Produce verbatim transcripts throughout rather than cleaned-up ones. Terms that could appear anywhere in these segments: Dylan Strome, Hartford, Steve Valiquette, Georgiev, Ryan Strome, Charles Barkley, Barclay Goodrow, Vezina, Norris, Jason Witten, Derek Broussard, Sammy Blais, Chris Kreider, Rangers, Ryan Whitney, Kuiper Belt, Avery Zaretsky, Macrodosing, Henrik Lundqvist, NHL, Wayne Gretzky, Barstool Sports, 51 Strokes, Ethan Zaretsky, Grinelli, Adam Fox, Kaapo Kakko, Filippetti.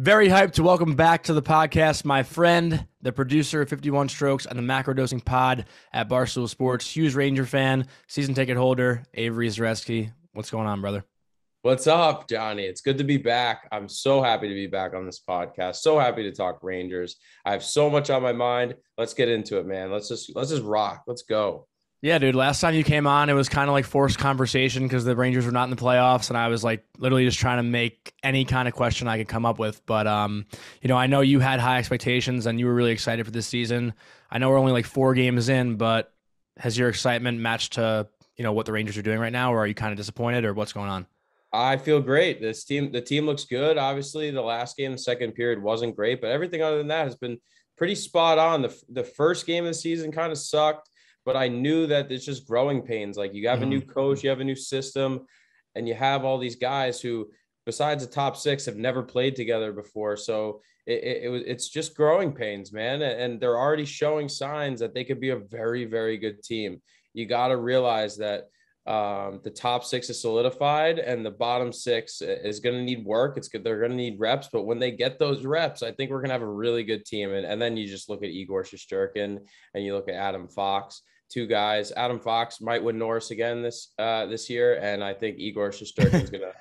Very hyped to welcome back to the podcast my friend, the producer of fifty-one Strokes on the Macrodosing pod at Barstool Sports, huge Ranger fan, season ticket holder, Avery Zaretsky. What's going on, brother? What's up, Johnny? It's good to be back. I'm so happy to be back on this podcast. So happy to talk Rangers. I have so much on my mind. Let's get into it, man. Let's just let's just rock. Let's go. Yeah, dude. Last time you came on, it was kind of like forced conversation because the Rangers were not in the playoffs, and I was like literally just trying to make any kind of question I could come up with. But um, you know, I know you had high expectations and you were really excited for this season. I know we're only like four games in, but has your excitement matched to you know what the Rangers are doing right now, or are you kind of disappointed, or what's going on? I feel great. This team, the team looks good. Obviously, the last game, the second period wasn't great, but everything other than that has been pretty spot on. The, the first game of the season kind of sucked, but I knew that it's just growing pains. Like you have mm-hmm. a new coach, you have a new system, and you have all these guys who, besides the top six, have never played together before. So it, it, it it's just growing pains, man. And they're already showing signs that they could be a very, very good team. You got to realize that Um, the top six is solidified and the bottom six is going to need work. It's good. They're going to need reps, but when they get those reps, I think we're going to have a really good team. And, and then you just look at Igor Shesterkin and you look at Adam Fox, two guys. Adam Fox might win Norris again this, uh, this year. And I think Igor Shesterkin is going to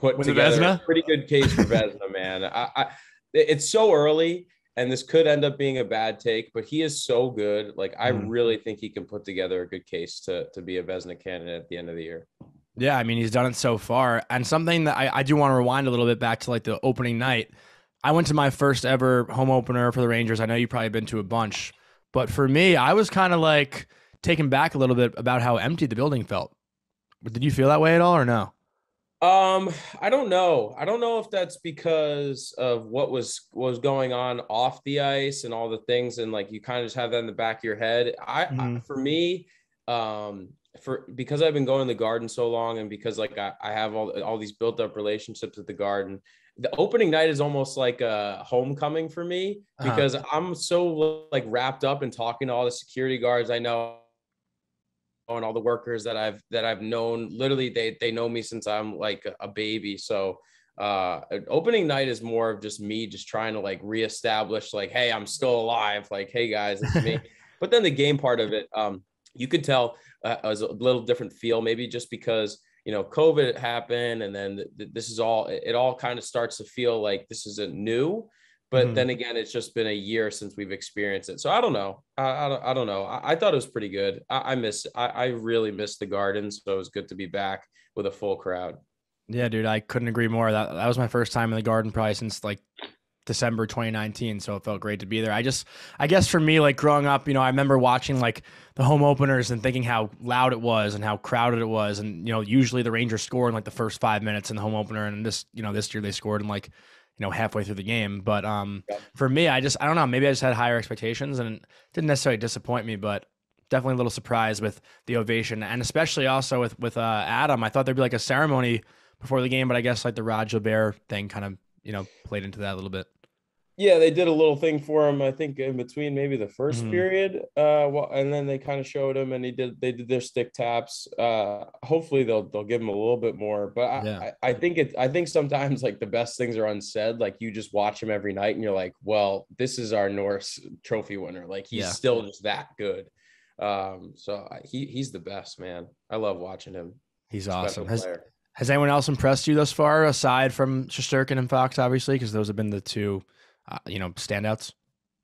put together a pretty good case for Vezina, man. I, I, it's so early. And this could end up being a bad take, but he is so good. Like, I mm. really think he can put together a good case to, to be a Vezina candidate at the end of the year. Yeah, I mean, he's done it so far. And something that I, I do want to rewind a little bit back to, like, the opening night. I went to my first ever home opener for the Rangers. I know you've probably been to a bunch. But for me, I was kind of, like, taken back a little bit about how empty the building felt. Did you feel that way at all or no? Um, I don't know. I don't know if that's because of what was, what was going on off the ice and all the things. And like, you kind of just have that in the back of your head. I, mm-hmm. I for me, um, for, because I've been going to the Garden so long and because like, I, I have all, all these built up relationships with the Garden, the opening night is almost like a homecoming for me because uh-huh. I'm so like wrapped up in talking to all the security guards I know and all the workers that I've that I've known. Literally they they know me since I'm like a baby. So uh opening night is more of just me just trying to like reestablish like, hey, I'm still alive, like, hey guys, it's me. But then the game part of it, um you could tell uh, it was a little different feel, maybe just because you know COVID happened and then th- this is all it, it all kind of starts to feel like this isn't new. But mm-hmm. then again, it's just been a year since we've experienced it. So I don't know. I, I, don't, I don't know. I, I thought it was pretty good. I, I miss I, I really missed the Garden. So it was good to be back with a full crowd. Yeah, dude, I couldn't agree more. That that was my first time in the Garden probably since like December twenty nineteen. So it felt great to be there. I just I guess for me, like growing up, you know, I remember watching like the home openers and thinking how loud it was and how crowded it was. And, you know, usually the Rangers score in like the first five minutes in the home opener. And this, you know, this year they scored in like you know, halfway through the game. But um, yeah. for me, I just, I don't know, maybe I just had higher expectations and it didn't necessarily disappoint me, but definitely a little surprised with the ovation. And especially also with, with uh, Adam, I thought there'd be like a ceremony before the game, but I guess like the Rod Gilbert thing kind of, you know, played into that a little bit. Yeah, they did a little thing for him, I think, in between maybe the first mm-hmm. period, uh, well, and then they kind of showed him, and he did they did their stick taps. Uh, hopefully, they'll they'll give him a little bit more. But I, yeah. I, I think it. I think sometimes like the best things are unsaid. Like you just watch him every night, and you're like, well, this is our Norris Trophy winner. Like he's yeah. still just that good. Um, so I, he he's the best, man. I love watching him. He's awesome. Has, has anyone else impressed you thus far aside from Shesterkin and Fox, obviously, because those have been the two. Uh, you know, standouts?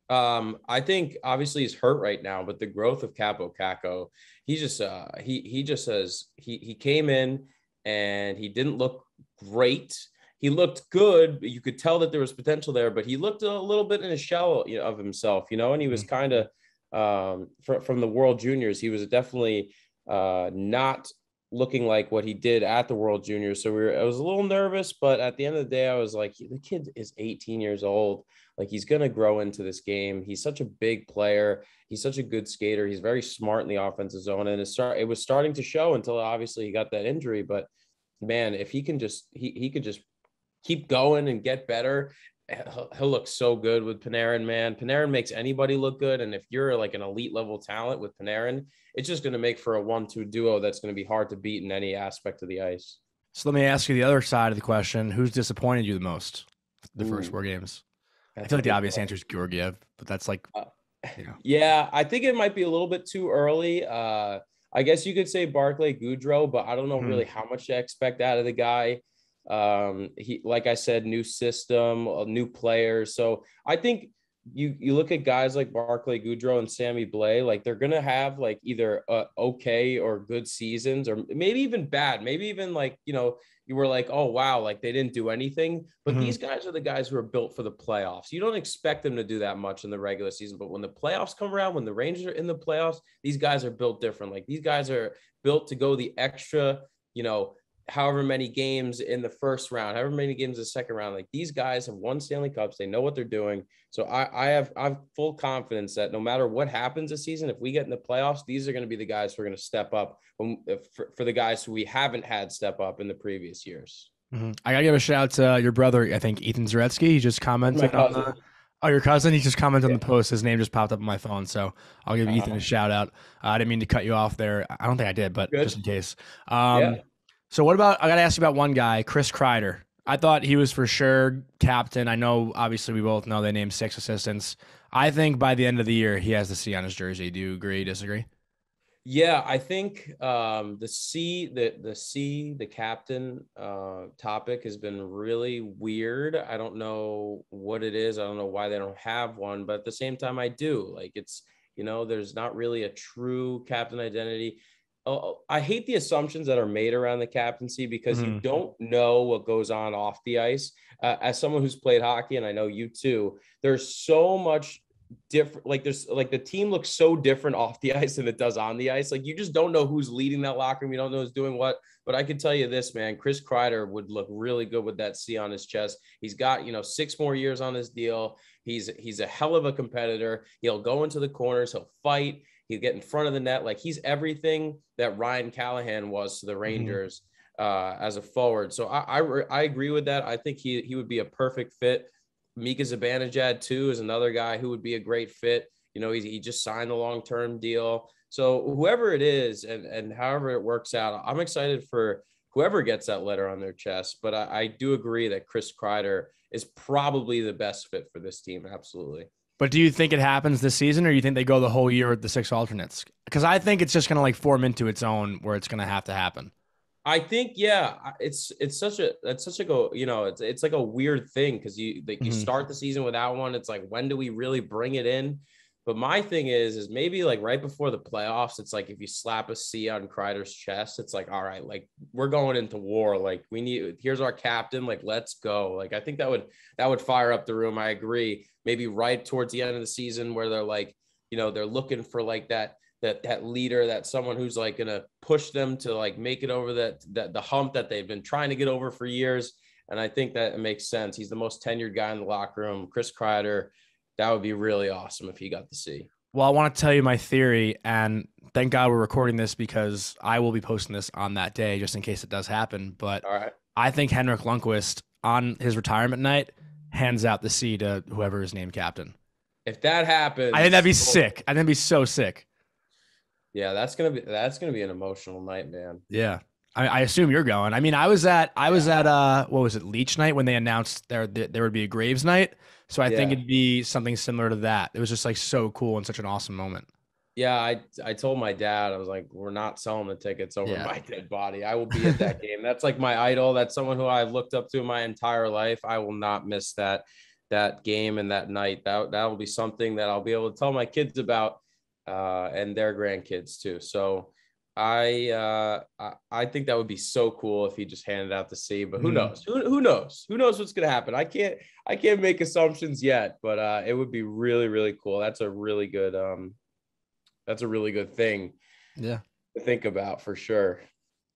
Um, I think obviously he's hurt right now, but the growth of Kaapo Kakko, he just, uh, he, he just says he, he came in and he didn't look great. He looked good. But you could tell that there was potential there, but he looked a little bit in a shell you know, of himself, you know, and he was kind of um, fr- from the World Juniors. He was definitely uh, not looking like what he did at the World Juniors. So we were, I was a little nervous, but at the end of the day, I was like, the kid is eighteen years old. Like he's going to grow into this game. He's such a big player. He's such a good skater. He's very smart in the offensive zone. And it, start, it was starting to show until obviously he got that injury, but man, if he can just, he, he could just keep going and get better. He'll, he'll look so good with Panarin, man. Panarin makes anybody look good. And if you're like an elite level talent with Panarin, it's just going to make for a one two duo that's going to be hard to beat in any aspect of the ice. So let me ask you the other side of the question. Who's disappointed you the most? the Ooh. first four games? I feel like the obvious answer is Georgiev, but that's like, you know. Yeah, I think it might be a little bit too early. Uh, I guess you could say Barclay Goodrow, but I don't know mm. really how much to expect out of the guy. Um, he, like I said, new system, new players. So I think you you look at guys like Barclay Goodrow and Sammy Blais, like they're going to have like either uh, okay or good seasons, or maybe even bad, maybe even like, you know, you were like, oh, wow, like they didn't do anything. But mm-hmm. these guys are the guys who are built for the playoffs. You don't expect them to do that much in the regular season. But when the playoffs come around, when the Rangers are in the playoffs, these guys are built different. Like these guys are built to go the extra, you know, however many games in the first round, however many games in the second round. Like these guys have won Stanley Cups. They know what they're doing. So I, I have I have full confidence that no matter what happens this season, if we get in the playoffs, these are going to be the guys who are going to step up for, for the guys who we haven't had step up in the previous years. Mm-hmm. I got to give a shout out to uh, your brother, I think, Ethan Zaretsky. He just commented on the, oh, your cousin? He just commented yeah. on the post. His name just popped up on my phone, so I'll give uh-huh. Ethan a shout out. Uh, I didn't mean to cut you off there. I don't think I did, but Good. just in case. Um, yeah. So what about, I got to ask you about one guy, Chris Kreider. I thought he was for sure captain. I know, obviously, we both know they named six assistants. I think by the end of the year, he has the C on his jersey. Do you agree, disagree? Yeah, I think um, the C, the the C, the captain uh, topic has been really weird. I don't know what it is. I don't know why they don't have one, but at the same time, I do. Like it's, you know, there's not really a true captain identity. I hate the assumptions that are made around the captaincy because mm-hmm. you don't know what goes on off the ice. Uh, as someone who's played hockey, and I know you too, there's so much different, like there's like the team looks so different off the ice than it does on the ice. Like you just don't know who's leading that locker room. You don't know who's doing what, but I can tell you this, man, Chris Kreider would look really good with that C on his chest. He's got, you know, six more years on his deal. He's, he's a hell of a competitor. He'll go into the corners. He'll fight. He'll get in front of the net. Like he's everything that Ryan Callahan was to the Rangers mm-hmm. uh, as a forward. So I, I, I agree with that. I think he, he would be a perfect fit. Mika Zibanejad too is another guy who would be a great fit. You know, he, he just signed the long-term deal. So whoever it is and, and however it works out, I'm excited for whoever gets that letter on their chest. But I, I do agree that Chris Kreider is probably the best fit for this team. Absolutely. But do you think it happens this season, or you think they go the whole year with the six alternates? Because I think it's just going to like form into its own where it's going to have to happen. I think, yeah, it's it's such a it's such a go you know it's it's like a weird thing because you like you mm-hmm. start the season without one. It's like, when do we really bring it in? But my thing is, is maybe like right before the playoffs, it's like if you slap a C on Kreider's chest, it's like, all right, like we're going into war. Like we need, here's our captain. Like, let's go. Like, I think that would, that would fire up the room. I agree. Maybe right towards the end of the season where they're like, you know, they're looking for like that, that, that leader, that someone who's like going to push them to like make it over that, that the hump that they've been trying to get over for years. And I think that it makes sense. He's the most tenured guy in the locker room, Chris Kreider. That would be really awesome if he got to see. Well, I want to tell you my theory, and thank God we're recording this because I will be posting this on that day just in case it does happen. But all right. I think Henrik Lundqvist on his retirement night hands out the C to whoever is named captain. If that happens, I think that'd be sick. I think that'd be so sick. Yeah, that's gonna be that's gonna be an emotional night, man. Yeah. I assume you're going. I mean, I was at I was at uh what was it Leach night when they announced there there would be a Graves night. So I yeah. think it'd be something similar to that. It was just like so cool and such an awesome moment. Yeah, I I told my dad, I was like, we're not selling the tickets over yeah. my dead body. I will be at that game. That's like my idol. That's someone who I've looked up to my entire life. I will not miss that that game and that night. That that will be something that I'll be able to tell my kids about uh, and their grandkids too. So. I uh, I think that would be so cool if he just handed out the C, but who knows? Who, who knows? Who knows what's gonna happen? I can't I can't make assumptions yet, but uh, it would be really really cool. That's a really good um, that's a really good thing, yeah, to think about for sure.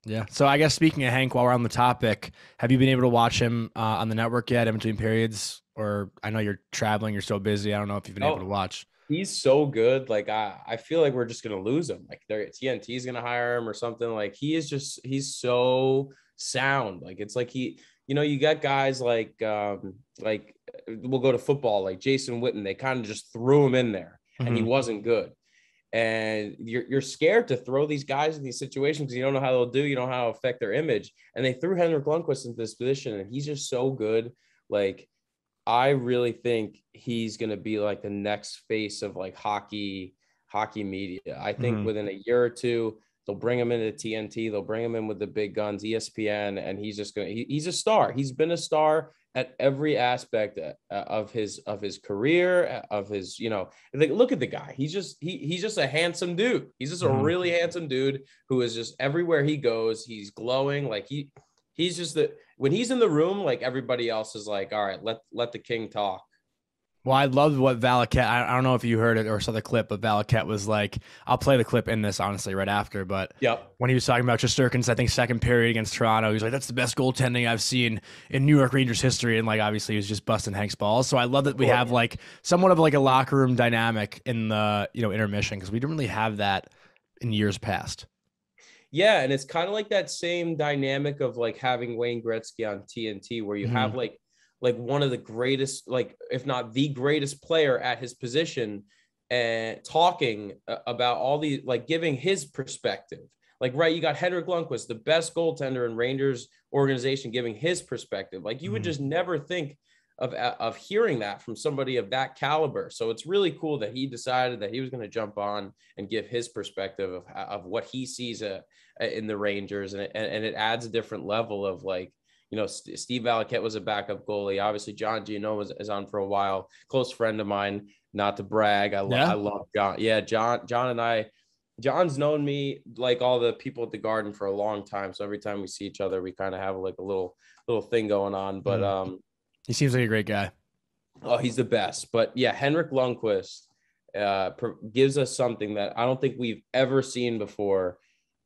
Yeah. So I guess speaking of Hank, while we're on the topic, have you been able to watch him uh, on the network yet in between periods? Or I know you're traveling, you're so busy. I don't know if you've been oh. able to watch. He's so good. Like, I, I feel like we're just going to lose him. Like, T N T is going to hire him or something. Like, he is just, he's so sound. Like, it's like he, you know, you got guys like, um, like we'll go to football, like Jason Witten. They kind of just threw him in there mm-hmm. and he wasn't good. And you're, you're scared to throw these guys in these situations because you don't know how they'll do. You don't know how it'll affect their image. And they threw Henrik Lundqvist into this position and he's just so good. Like, I really think he's going to be like the next face of like hockey, hockey media. I think mm-hmm. within a year or two, they'll bring him into T N T. They'll bring him in with the big guns, E S P N, and he's just going to, he, he's a star. He's been a star at every aspect of his, of his career, of his, you know, like, look at the guy. He's just, he, he's just a handsome dude. He's just a really handsome dude who is just everywhere he goes. He's glowing. Like he, he's just the, when he's in the room, like everybody else is like, all right, let, let the king talk. Well, I loved what Valiquette, I don't know if you heard it or saw the clip, but Valiquette was like, I'll play the clip in this, honestly, right after. But yep. when he was talking about Shesterkin's, I think, second period against Toronto, he was like, that's the best goaltending I've seen in New York Rangers history. And, like, obviously, he was just busting Hank's balls. So I love that we have, like, somewhat of, like, a locker room dynamic in the, you know, intermission, because we didn't really have that in years past. Yeah, and it's kind of like that same dynamic of, like, having Wayne Gretzky on T N T, where you mm-hmm. have, like, like one of the greatest, like if not the greatest player at his position, and talking about all these, like giving his perspective. Like, right, you got Henrik Lundqvist, the best goaltender in Rangers organization, giving his perspective. Like you mm-hmm. would just never think of, of hearing that from somebody of that caliber. So it's really cool that he decided that he was going to jump on and give his perspective of, of what he sees uh, in the Rangers. And it, and it adds a different level of like, you know, Steve Valiquette was a backup goalie. Obviously, John Giannone was is on for a while. Close friend of mine, not to brag. I, lo- yeah. I love John. Yeah, John John and I, John's known me, like all the people at the Garden, for a long time. So every time we see each other, we kind of have like a little little thing going on. But um, he seems like a great guy. Oh, he's the best. But yeah, Henrik Lundqvist uh, pr- gives us something that I don't think we've ever seen before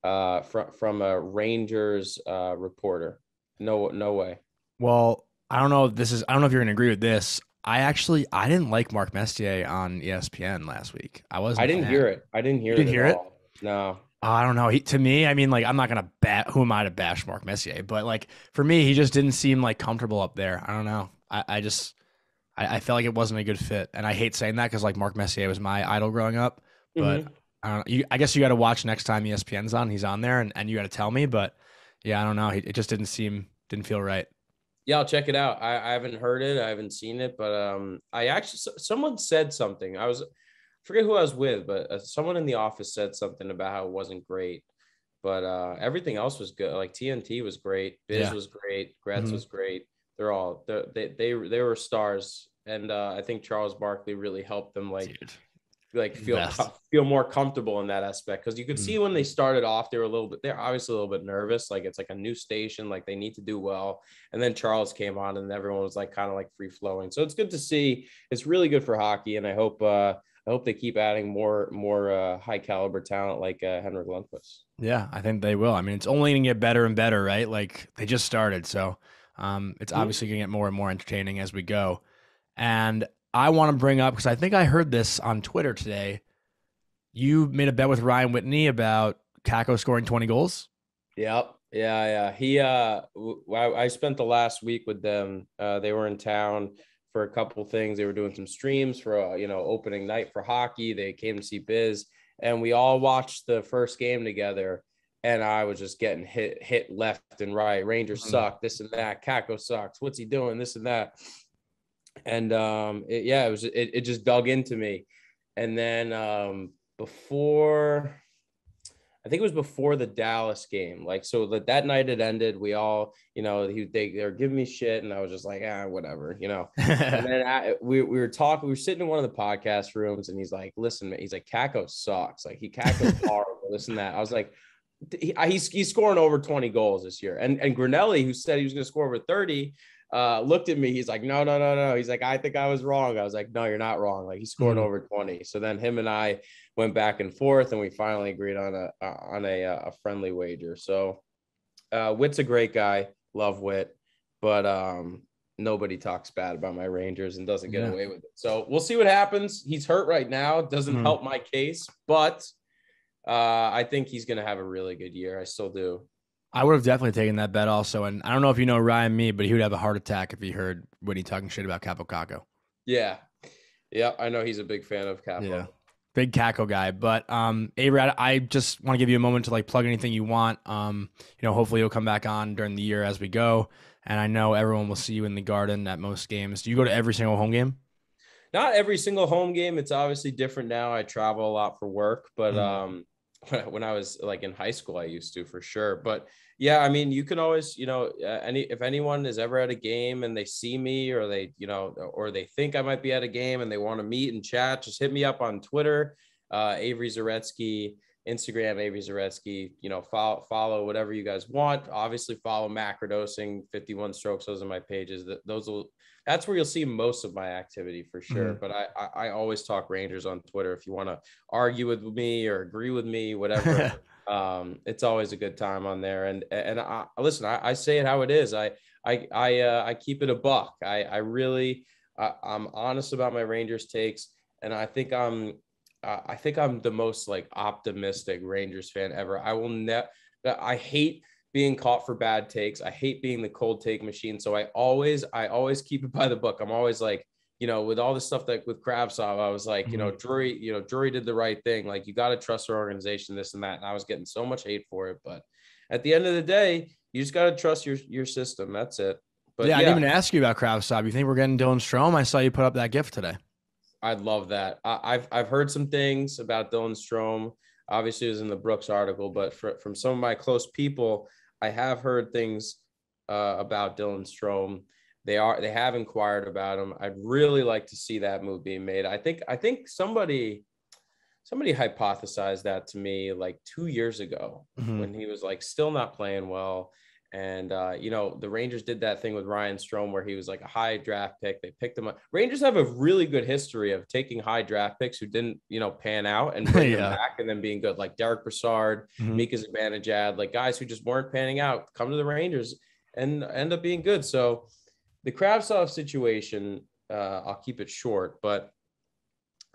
uh, fr- from a Rangers uh, reporter. No, no way. Well, I don't know if this is, I don't know if you're going to agree with this. I actually, I didn't like Mark Messier on E S P N last week. I wasn't. I didn't mad. hear it. I didn't hear you it. Didn't hear it? All. No. I don't know. He, to me, I mean, like, I'm not going to bat, who am I to bash Mark Messier? But like, for me, he just didn't seem like comfortable up there. I don't know. I, I just, I, I felt like it wasn't a good fit. And I hate saying that because like Mark Messier was my idol growing up. But mm-hmm. I don't know. You, I guess you got to watch next time E S P N's on. He's on there and, and you got to tell me. But yeah, I don't know. It just didn't seem, didn't feel right. Yeah, I'll check it out. I, I haven't heard it. I haven't seen it, but um, I actually, someone said something. I was, I forget who I was with, but someone in the office said something about how it wasn't great, but uh, everything else was good. Like T N T was great. Biz yeah. was great. Gretz mm-hmm. was great. They're all, they're, they, they, they were stars. And uh, I think Charles Barkley really helped them. Like, Dude. like feel com- feel more comfortable in that aspect, because you could mm. see when they started off they were a little bit they're obviously a little bit nervous, like it's like a new station, like they need to do well. And then Charles came on and everyone was like kind of like free flowing. So it's good to see. It's really good for hockey, and I hope uh I hope they keep adding more more uh, high caliber talent like uh, Henrik Lundqvist. Yeah, I think they will. I mean, it's only gonna get better and better, right? Like they just started, so um it's mm. obviously gonna get more and more entertaining as we go. And I want to bring up, because I think I heard this on Twitter today, you made a bet with Ryan Whitney about Kakko scoring twenty goals. Yep. Yeah. Yeah. He, uh, w- I spent the last week with them. Uh, they were in town for a couple things. They were doing some streams for, uh, you know, opening night for hockey. They came to see Biz, and we all watched the first game together. And I was just getting hit, hit left and right. Rangers mm-hmm. suck, this and that. Kakko sucks. What's he doing? This and that. And, um, it, yeah, it was, it, it just dug into me. And then, um, before, I think it was before the Dallas game. Like, so that, that night it ended, we all, you know, he, they, they were giving me shit, and I was just like, ah, whatever, you know. And then I, we, we were talking, we were sitting in one of the podcast rooms, and he's like, listen, man, he's like, Kakko sucks. Like he Kakko's horrible, this and that. I was like, he, he's, he's scoring over twenty goals this year. And, and Grinelli, who said he was going to score over thirty, uh looked at me, he's like, no no no no he's like, I think I was wrong. I was like, no, you're not wrong, like he scored mm-hmm. over twenty. So then him and I went back and forth, and we finally agreed on a on a, a friendly wager. So uh Whit's a great guy, love Whit, but um nobody talks bad about my Rangers and doesn't get yeah. away with it. So we'll see what happens. He's hurt right now, doesn't mm-hmm. help my case, but uh I think he's gonna have a really good year. I still do. I would have definitely taken that bet also. And I don't know if you know Ryan Me, but he would have a heart attack if he heard Whitney talking shit about Kaapo Kakko. Yeah. Yeah, I know he's a big fan of Kakko. Yeah. Big Kakko guy. But um, Avery, I just want to give you a moment to like plug anything you want. Um, you know, hopefully you'll come back on during the year as we go. and I know everyone will see you in the Garden at most games. Do you go to every single home game? Not every single home game. It's obviously different now. I travel a lot for work, but mm-hmm. um, when I was like in high school, I used to for sure. But yeah, I mean, you can always, you know, uh, any if anyone is ever at a game and they see me or they, you know, or they think I might be at a game and they want to meet and chat, just hit me up on Twitter, uh, Avery Zaretsky, Instagram, Avery Zaretsky, you know, follow, follow whatever you guys want. Obviously follow Macrodosing, fifty-one Strokes. Those are my pages. Those will, that's where you'll see most of my activity for sure. Mm-hmm. But I, I, I always talk Rangers on Twitter. If you want to argue with me or agree with me, whatever, um, it's always a good time on there. And, and I, listen, I, I say it how it is. I, I, I, uh, I keep it a buck. I, I really, I, I'm honest about my Rangers takes. And I think I'm, I think I'm the most like optimistic Rangers fan ever. I will never, I hate being caught for bad takes. I hate being the cold take machine. So I always, I always keep it by the book. I'm always like, you know, with all the stuff that with Kravtsov, I was like, mm-hmm. you know, Drury, you know, Drury did the right thing. Like you got to trust our organization, this and that. And I was getting so much hate for it, but at the end of the day, you just got to trust your, your system. That's it. But yeah, yeah. I didn't even ask you about Kravtsov. You think we're getting Dylan Strome? I saw you put up that GIF today. I love that. I, I've I've heard some things about Dylan Strome. Obviously, it was in the Brooks article, but for, from some of my close people, I have heard things uh, about Dylan Strome. They are they have inquired about him. I'd really like to see that move being made. I think I think somebody somebody hypothesized that to me like two years ago mm-hmm. when he was like still not playing well. And, uh, you know, the Rangers did that thing with Ryan Strome where he was like a high draft pick. They picked him up. Rangers have a really good history of taking high draft picks who didn't, you know, pan out and bring yeah. them back and then being good, like Derek Broussard, mm-hmm. Mika Zibanejad, like guys who just weren't panning out, come to the Rangers and end up being good. So the Kravtsov situation, uh, I'll keep it short, but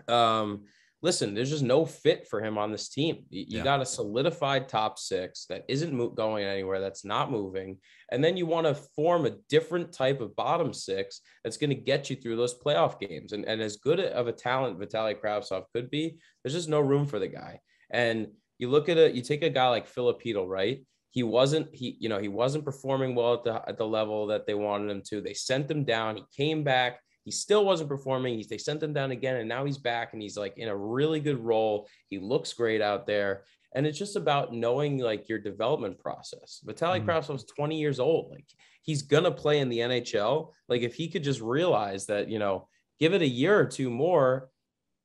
um, listen, there's just no fit for him on this team. You yeah. got a solidified top six that isn't mo- going anywhere, that's not moving. And then you want to form a different type of bottom six that's going to get you through those playoff games. And, and as good of a talent Vitaly Kravtsov could be, there's just no room for the guy. And you look at it, you take a guy like Filippetti, right? He wasn't, he, you know, he wasn't performing well at the, at the level that they wanted him to. They sent him down. He came back. He still wasn't performing. He, they sent him down again, and now he's back, and he's, like, in a really good role. He looks great out there. And it's just about knowing, like, your development process. Vitaly Kravtsov is twenty years old. Like, he's going to play in the N H L. Like, if he could just realize that, you know, give it a year or two more,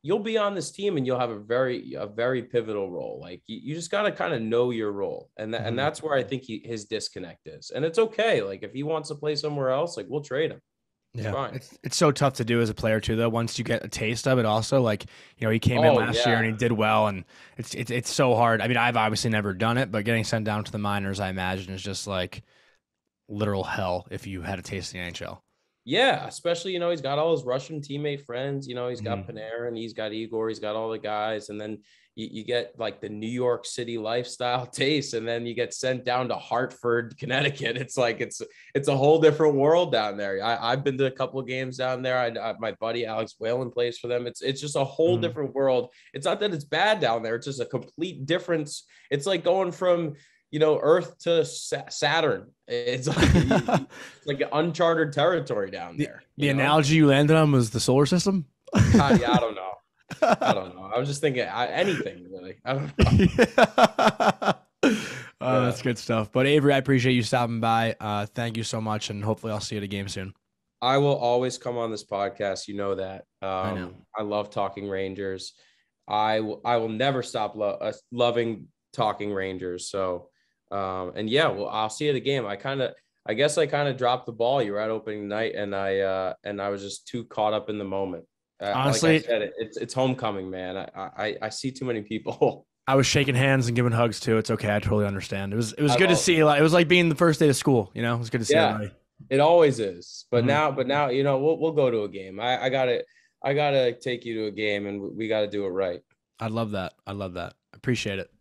you'll be on this team, and you'll have a very a very pivotal role. Like, you, you just got to kind of know your role. And, th- mm-hmm. and that's where I think he, his disconnect is. And it's okay. Like, if he wants to play somewhere else, like, we'll trade him. Yeah, it's, it's so tough to do as a player too, though. Once you get a taste of it, also like you know, he came oh, in last yeah. year and he did well, and it's it's it's so hard. I mean, I've obviously never done it, but getting sent down to the minors, I imagine, is just like literal hell if you had a taste of the N H L. Yeah, especially you know he's got all his Russian teammate friends. You know he's got mm-hmm. Panarin, he's got Igor, he's got all the guys, and then you, you get like the New York City lifestyle taste, and then you get sent down to Hartford, Connecticut. It's like it's it's a whole different world down there. I, I've been to a couple of games down there. I, I, my buddy Alex Whalen plays for them. It's it's just a whole mm-hmm. different world. It's not that it's bad down there. It's just a complete difference. It's like going from you know, Earth to Sa- Saturn. It's like, it's like uncharted territory down there. The, the analogy you landed on was the solar system? I, I don't know. I don't know. I was just thinking I, anything, really. I don't know. yeah. Oh, that's good stuff. But Avery, I appreciate you stopping by. Uh, thank you so much, and hopefully I'll see you at a game soon. I will always come on this podcast. You know that. Um, I know. I love talking Rangers. I, w- I will never stop lo- uh, loving talking Rangers, so... Um, and yeah, well, I'll see you at a game. I kind of, I guess I kind of dropped the ball. You were at opening night and I, uh, and I was just too caught up in the moment. Uh, Honestly, like I said, it, it's, it's homecoming, man. I, I, I see too many people. I was shaking hands and giving hugs too. It's okay. I totally understand. It was, it was I good to see. Like, it was like being the first day of school, you know, it was good to see. Yeah, everybody. It always is. But mm-hmm. now, but now, you know, we'll, we'll go to a game. I, I gotta, I gotta take you to a game and we gotta do it right. I love that. I love that. Appreciate it.